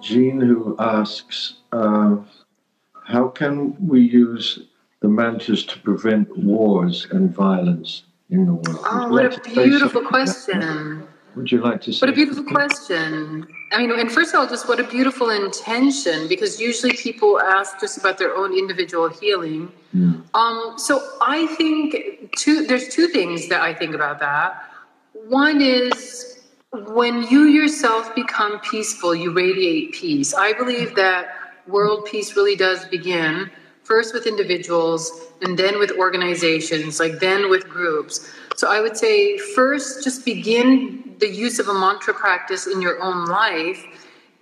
Jean, who asks, how can we use the mantras to prevent wars and violence in the world? Oh, what a beautiful question. Would you like to say? What a beautiful question. I mean, and first of all, just what a beautiful intention, because usually people ask just about their own individual healing. Mm. So I think there's two things that I think about that. One is when you yourself become peaceful, you radiate peace. I believe that world peace really does begin first with individuals and then with organizations, like then with groups. So I would say first just begin the use of a mantra practice in your own life,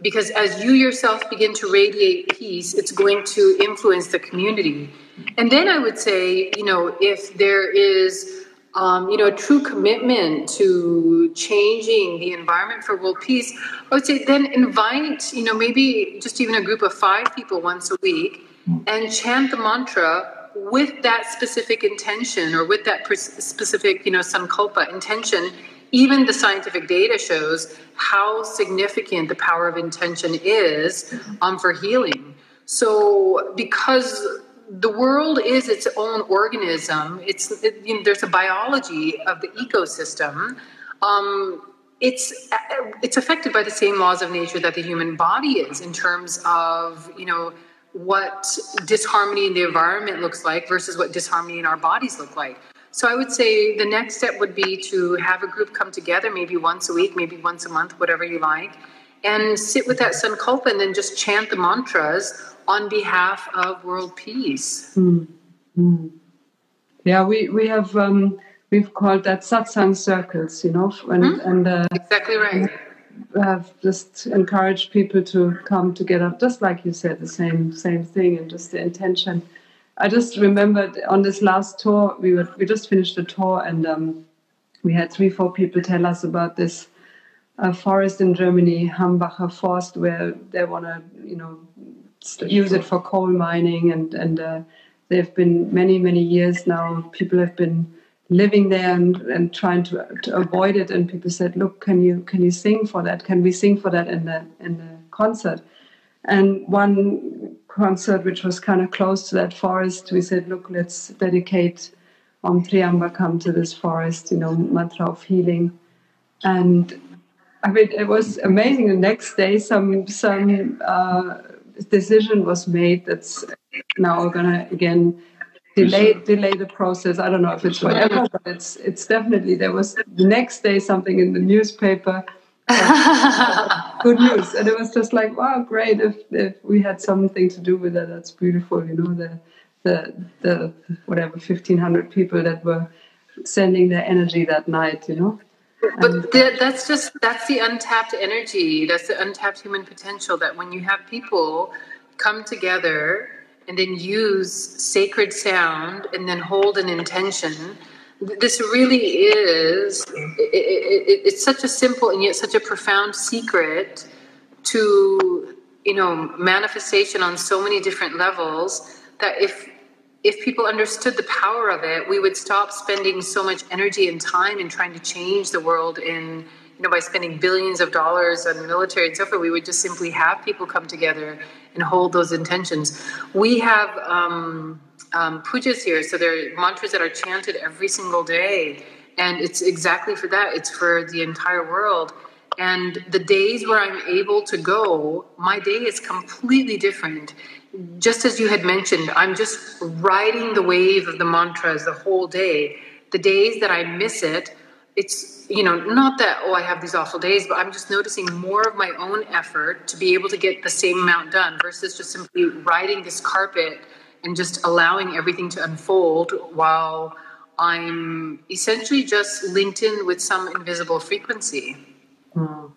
because as you yourself begin to radiate peace, it's going to influence the community. And then I would say, you know, if there is a true commitment to changing the environment for world peace, I would say then invite, maybe just even a group of 5 people once a week and chant the mantra with that specific intention or with that specific, sankalpa intention. Even the scientific data shows how significant the power of intention is for healing. So because the world is its own organism. There's a biology of the ecosystem. It's affected by the same laws of nature that the human body is, in terms of what disharmony in the environment looks like versus what disharmony in our bodies look like. So I would say the next step would be to have a group come together, maybe once a week, maybe once a month, whatever you like, and sit with that sankalpa and then just chant the mantras on behalf of world peace. Mm. Mm. Yeah, we have we've called that satsang circles, and exactly right. We have just encouraged people to come together, just like you said, the same thing, and just the intention. I just remembered on this last tour, we just finished a tour, and we had 3-4 people tell us about this forest in Germany, Hambacher Forest, where they want to use it for coal mining, and there have been many years now. People have been living there and trying to avoid it. And people said, "Look, can you sing for that? Can we sing for that in the concert?" And one concert which was kind of close to that forest, we said, "Look, let's dedicate Om Triambakam to this forest, mantra of healing." And I mean, it was amazing. The next day, some decision was made that's now going to again delay the process. I don't know if it's forever, but it's definitely, there was the next day something in the newspaper, good news, and it was just like, wow, great, if we had something to do with that, that's beautiful. The whatever 1,500 people that were sending their energy that night, But that's the untapped energy, that's the untapped human potential, that when you have people come together and then use sacred sound and then hold an intention, this really is, it's such a simple and yet such a profound secret to, manifestation on so many different levels, that if people understood the power of it, we would stop spending so much energy and time in trying to change the world by spending billions of dollars on military and so forth. We would just simply have people come together and hold those intentions. We have pujas here, so there are mantras that are chanted every single day. And it's exactly for that. It's for the entire world. And the days where I'm able to go, my day is completely different. Just as you had mentioned, I'm just riding the wave of the mantras the whole day. The days that I miss it, it's, not that, I have these awful days, but I'm just noticing more of my own effort to be able to get the same amount done versus just simply riding this carpet and just allowing everything to unfold while I'm essentially just linked in with some invisible frequency. Mm.